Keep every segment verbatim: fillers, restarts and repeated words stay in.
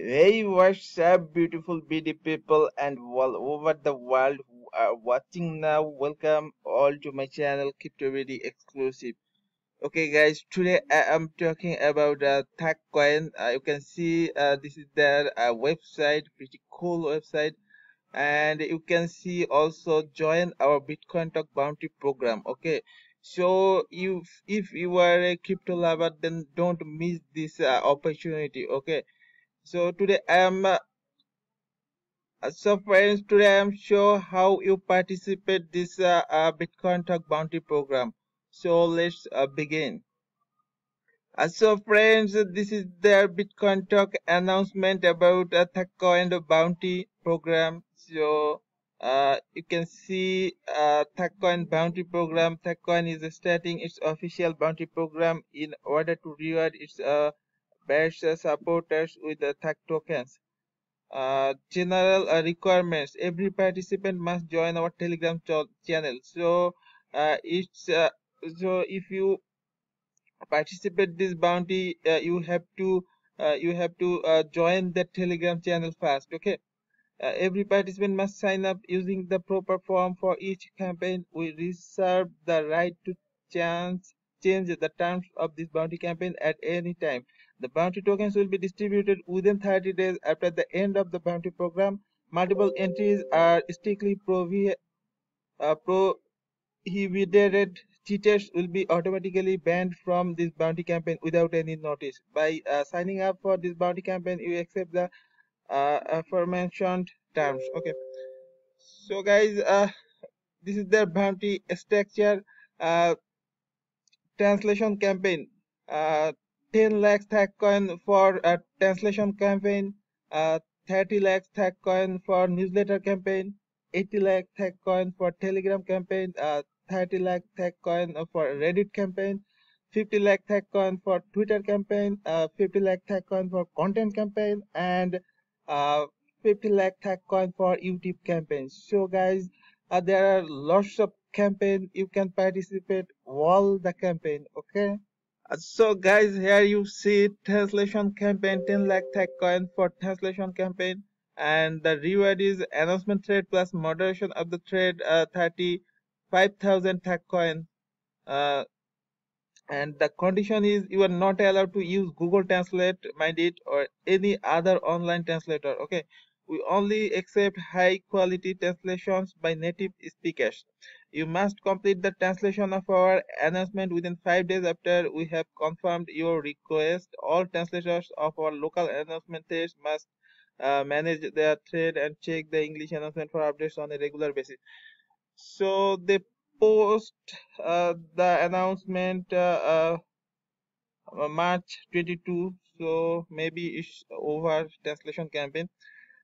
Hey, what's up, beautiful beauty people and all over the world who are watching now. Welcome all to my channel, Crypto Beauty Exclusive. Okay guys, today I am talking about uh, Thug Coin. Uh, you can see uh, this is their uh, website, pretty cool website. And you can see also join our Bitcoin Talk bounty program. Okay, so you if you are a crypto lover, then don't miss this uh, opportunity. Okay, so today I am uh, so friends today I am show how you participate this uh, uh, Bitcoin Talk bounty program. So let's uh, begin. Uh, so friends, this is their Bitcoin Talk announcement about uh, Thug Coin bounty program. So uh, you can see uh, Thug Coin bounty program. Thug Coin is starting its official bounty program in order to reward its uh, best supporters with the Thug tokens. Uh, general uh, requirements: every participant must join our Telegram ch channel. So uh, it's uh, so if you participate this bounty, uh, you have to uh, you have to uh, join the Telegram channel first. Okay, uh, every participant must sign up using the proper form for each campaign. We reserve the right to chance change the terms of this bounty campaign at any time. The bounty tokens will be distributed within thirty days after the end of the bounty program. Multiple entries are strictly prohibited. Uh, prohibited Cheaters will be automatically banned from this bounty campaign without any notice. By uh, signing up for this bounty campaign, you accept the uh, aforementioned terms. Okay, so guys, uh, this is their bounty structure. Uh, translation campaign, uh, ten lakhs Thug Coin for a translation campaign, uh, thirty lakhs Thug Coin for newsletter campaign, eighty lakhs Thug Coin for Telegram campaign, uh, thirty lakh Thug Coin for Reddit campaign, fifty lakh Thug Coin for Twitter campaign, uh, fifty lakh Thug Coin for content campaign, and uh, fifty lakh Thug Coin for YouTube campaign. So guys, uh, there are lots of campaign, you can participate all the campaign. Okay, uh, so guys, here you see translation campaign, ten lakh Thug Coin for translation campaign, and the reward is announcement thread plus moderation of the thread, uh, thirty-five thousand Thug Coin, uh, and the condition is you are not allowed to use Google Translate, mind it, or any other online translator. Okay, we only accept high quality translations by native speakers. You must complete the translation of our announcement within five days after we have confirmed your request. All translators of our local announcement threads must uh, manage their thread and check the English announcement for updates on a regular basis. So they post uh, the announcement uh, uh, March twenty-second, so maybe it's over translation campaign,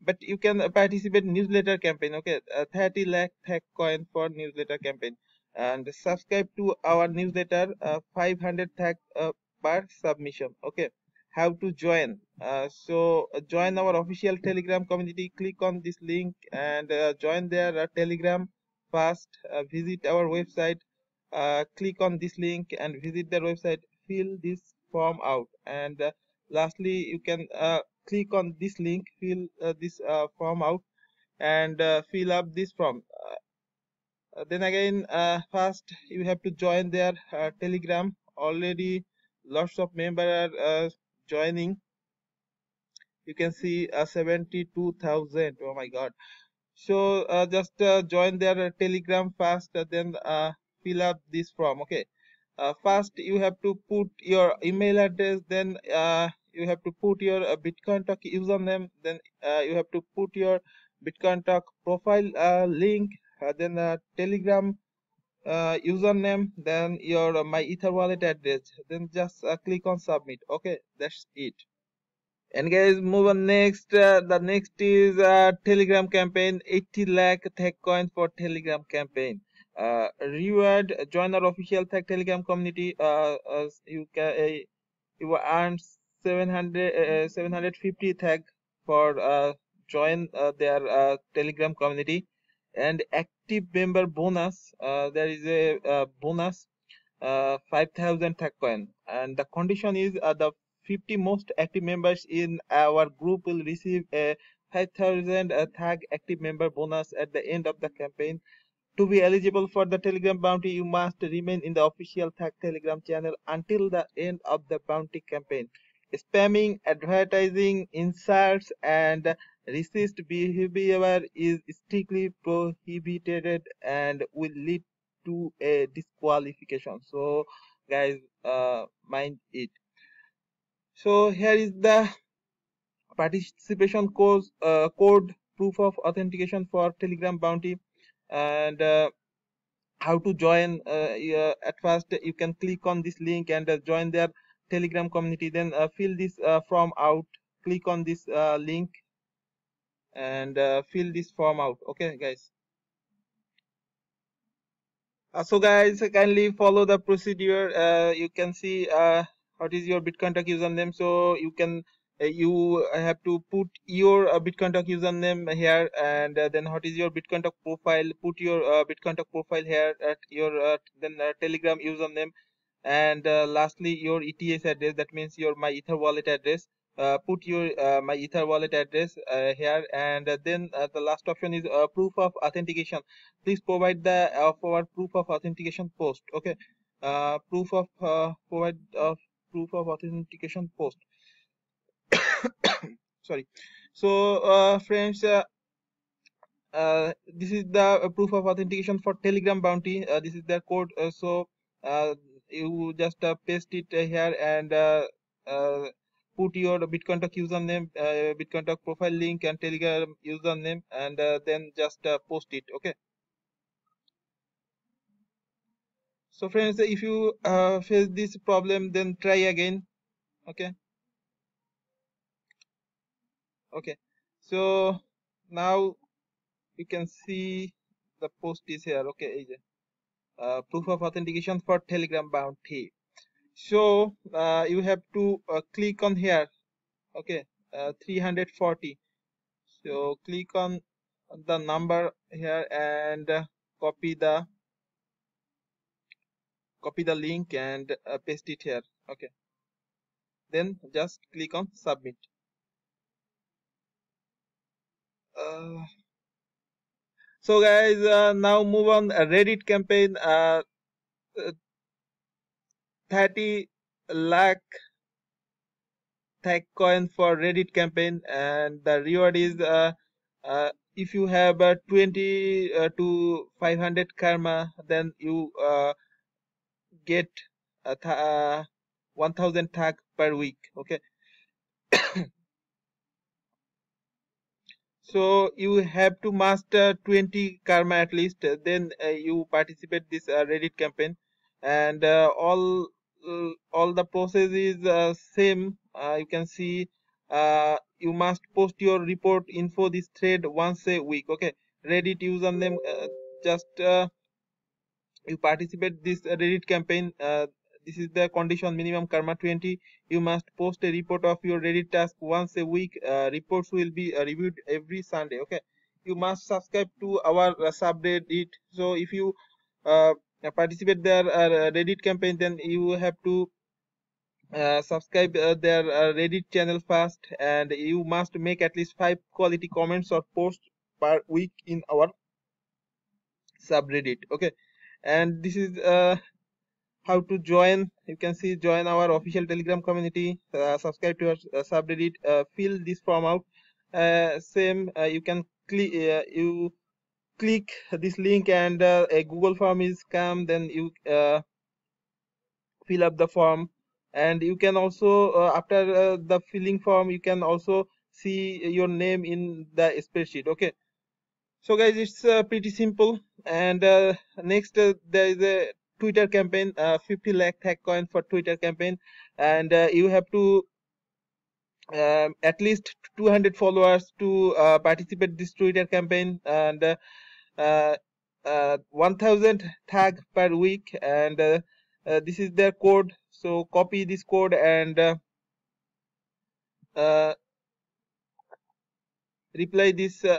but you can participate newsletter campaign. Okay, uh, thirty lakh Thug Coin for newsletter campaign, and subscribe to our newsletter, uh, five hundred Thug uh, per submission. Okay, how to join? Uh, so uh, join our official Telegram community. Click on this link and uh, join their uh, Telegram. First, uh, visit our website, uh, click on this link and visit their website, fill this form out, and uh, lastly you can uh, click on this link, fill uh, this uh, form out, and uh, fill up this form. Uh, then again, uh, first you have to join their uh, Telegram. Already lots of members are uh, joining. You can see uh, seventy-two thousand. Oh my god. So uh, just uh, join their uh, Telegram first, uh, then uh, fill up this form. Okay, uh, first you have to put your email address, then uh, you have to put your uh, Bitcoin Talk username, then uh, you have to put your Bitcoin Talk profile uh, link, uh, then uh, Telegram uh, username, then your uh, my Ether wallet address, then just uh, click on submit. Okay, that's it. And guys, move on next. Uh, the next is uh, Telegram campaign, eighty lakh Thug Coin for Telegram campaign. Uh, reward: join our official Thug Telegram community. Uh, uh, you can uh, you earn seven hundred fifty Thug for uh, join uh, their uh, Telegram community, and active member bonus. Uh, there is a uh, bonus, uh, five thousand Thug Coin, and the condition is uh, the fifty most active members in our group will receive a five thousand Thug active member bonus at the end of the campaign. To be eligible for the Telegram bounty, you must remain in the official Thug Telegram channel until the end of the bounty campaign. Spamming, advertising, inserts, and racist behavior is strictly prohibited and will lead to a disqualification. So, guys, uh, mind it. So, here is the participation code, uh, code proof of authentication for Telegram bounty, and uh, how to join. Uh, uh, at first, you can click on this link and uh, join their Telegram community. Then uh, fill this uh, form out. Click on this uh, link and uh, fill this form out. Okay, guys. Uh, so, guys, kindly follow the procedure. Uh, you can see uh, what is your Bitcoin Talk username. So you can. You have to put your uh, Bitcoin Talk username here, and uh, then what is your Bitcoin Talk profile? Put your uh, Bitcoin Talk profile here, at your uh, then uh, Telegram username, and uh, lastly your E T H address. That means your my Ether wallet address. Uh, put your uh, my Ether wallet address uh, here, and uh, then uh, the last option is uh, proof of authentication. Please provide the uh, forward proof of authentication post. Okay, uh, proof of uh, provide uh, proof of authentication post. Sorry. So uh, friends, uh, uh, this is the proof of authentication for Telegram bounty. Uh, this is their code. Uh, so uh, you just uh, paste it uh, here and uh, uh, put your Bitcoin Talk username, uh, Bitcoin Talk profile link, and Telegram username, and uh, then just uh, post it. Okay. So friends, if you uh, face this problem, then try again. Okay. Okay, so now you can see the post is here. Okay, uh, proof of authentication for Telegram bounty. So uh, you have to uh, click on here. Okay, uh, three hundred forty. So click on the number here and uh, copy the copy the link and uh, paste it here. Okay, then just click on submit. Uh, so guys, uh, now move on. uh, Reddit campaign, uh, uh, thirty lakh Thug coin for Reddit campaign, and the reward is uh, uh, if you have uh, twenty to five hundred karma, then you uh, get a th uh, one thousand Thug per week. Okay. So you have to master twenty karma at least, then uh, you participate this uh, Reddit campaign, and uh, all uh, all the process is uh, same. Uh, you can see uh, you must post your report info this thread once a week. Okay, Reddit username, uh, just uh, you participate this Reddit campaign. Uh, this is the condition, minimum karma twenty. You must post a report of your Reddit task once a week. Uh, reports will be uh, reviewed every Sunday. Okay, you must subscribe to our uh, subreddit. So if you uh, participate their uh, Reddit campaign, then you have to uh, subscribe uh, their uh, Reddit channel first, and you must make at least five quality comments or posts per week in our subreddit. Okay, and this is uh, how to join. You can see, join our official Telegram community, uh, subscribe to our uh, subreddit, uh, fill this form out. Uh, same, uh, you can click uh, you click this link, and uh, a Google form is come. Then you uh, fill up the form, and you can also uh, after uh, the filling form, you can also see your name in the spreadsheet. Okay, so guys, it's uh, pretty simple. And uh, next uh, there is a Twitter campaign, uh, fifty lakh Thug coin for Twitter campaign, and uh, you have to uh, at least two hundred followers to uh, participate this Twitter campaign, and uh, uh, uh, one thousand Thug per week, and uh, uh, this is their code. So copy this code and uh, uh, reply this uh,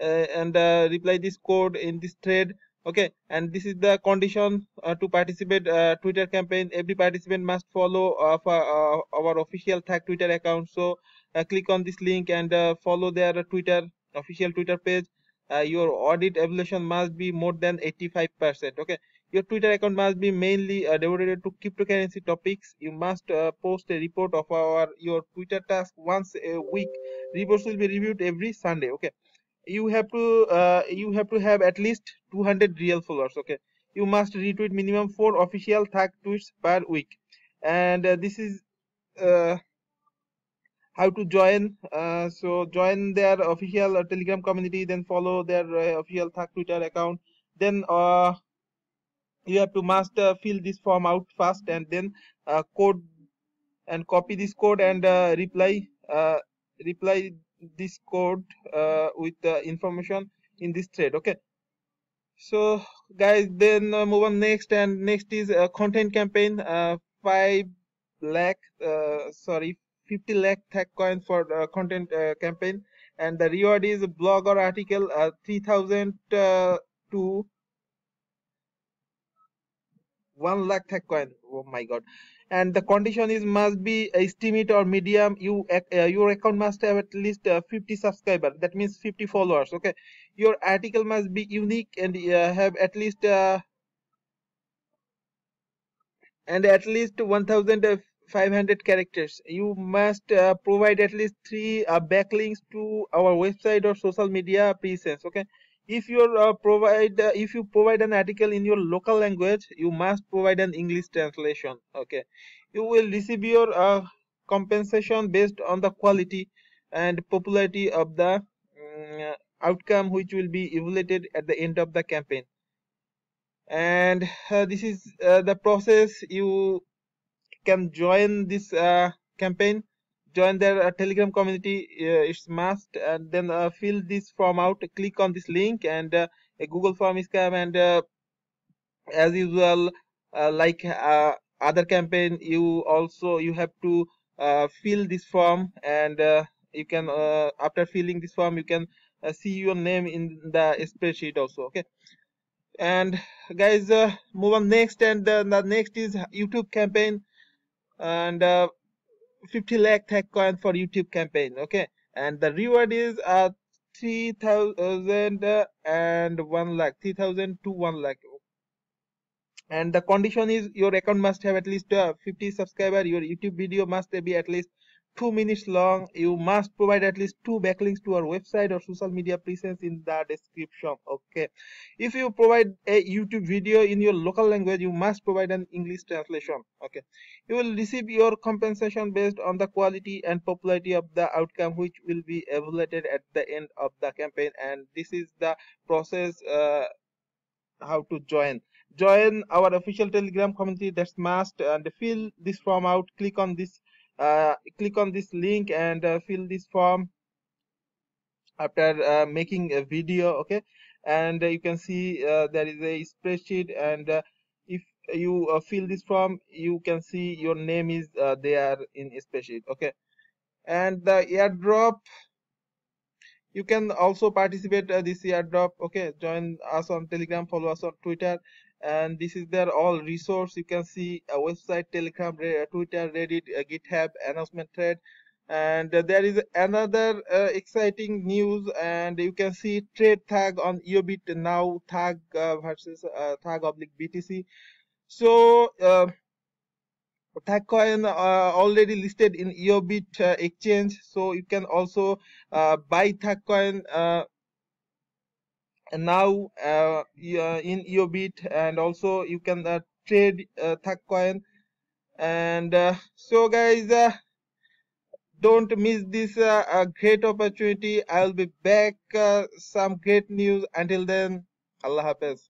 uh, and uh, reply this code in this thread, Okay, and this is the condition uh, to participate uh, Twitter campaign. Every participant must follow uh, for, uh, our official Thug Twitter account. So uh, click on this link and uh, follow their Twitter official Twitter page. Uh, your audit evaluation must be more than eighty-five percent. Okay, your Twitter account must be mainly uh, devoted to cryptocurrency topics. You must uh, post a report of our your Twitter task once a week. Reports will be reviewed every Sunday. Okay. You have to uh, you have to have at least two hundred real followers. Okay, you must retweet minimum four official Thug tweets per week. And uh, this is uh, how to join. Uh, so join their official uh, Telegram community, then follow their uh, official Thug Twitter account. Then uh, you have to must uh, fill this form out first, and then uh, code and copy this code and uh, reply uh, reply. this code uh, with the information in this thread. Okay, so guys, then uh, move on next, and next is a uh, content campaign. uh, five lakh uh, sorry fifty lakh Thug coin for uh, content uh, campaign, and the reward is blog or article, uh, three thousand uh, to one lakh Thug coin. Oh my god. And the condition is must be a Steam it or Medium. You uh, your account must have at least uh, fifty subscribers, that means fifty followers. Okay, your article must be unique and uh, have at least uh, and at least one thousand five hundred characters. You must uh, provide at least three uh, backlinks to our website or social media presence. Okay, if you uh, provide uh, if you provide an article in your local language, you must provide an English translation. Okay, you will receive your uh, compensation based on the quality and popularity of the um, outcome, which will be evaluated at the end of the campaign. And uh, this is uh, the process. You can join this uh, campaign, join their uh, Telegram community, uh, it's must, and then uh, fill this form out. Click on this link, and uh, a Google form is come, and uh, as usual, uh, like uh, other campaign, you also you have to uh, fill this form, and uh, you can uh, after filling this form, you can uh, see your name in the spreadsheet also. Okay, and guys, uh, move on next, and uh, the next is YouTube campaign, and uh, fifty lakh Thug coin for YouTube campaign. Okay, and the reward is uh three thousand and one lakh, three thousand to one lakh. And the condition is your account must have at least uh, fifty subscribers. Your YouTube video must be at least two minutes long. You must provide at least two backlinks to our website or social media presence in the description. Okay, if you provide a YouTube video in your local language, you must provide an English translation. Okay, you will receive your compensation based on the quality and popularity of the outcome, which will be evaluated at the end of the campaign. And this is the process, uh, how to join join our official Telegram community, that's must, and fill this form out. Click on this Uh, click on this link and uh, fill this form after uh, making a video. Okay, and uh, you can see uh, there is a spreadsheet, and uh, if you uh, fill this form, you can see your name is uh, there in a spreadsheet. Okay, and the airdrop, you can also participate uh, this airdrop. Okay, join us on Telegram, follow us on Twitter, and this is their all resource. You can see a website, Telegram, Twitter, Reddit, uh, GitHub, announcement thread. And uh, there is another uh, exciting news, and you can see trade Thug on YoBit now, Thug uh, versus uh, Thug oblique B T C. So uh, Thug coin uh, already listed in YoBit uh, exchange, so you can also uh, buy Thug coin uh, and now uh, in YoBit, and also you can uh, trade uh, Thug coin. And uh, so guys, uh, don't miss this uh, uh, great opportunity. I'll be back uh, some great news. Until then, Allah Hafiz.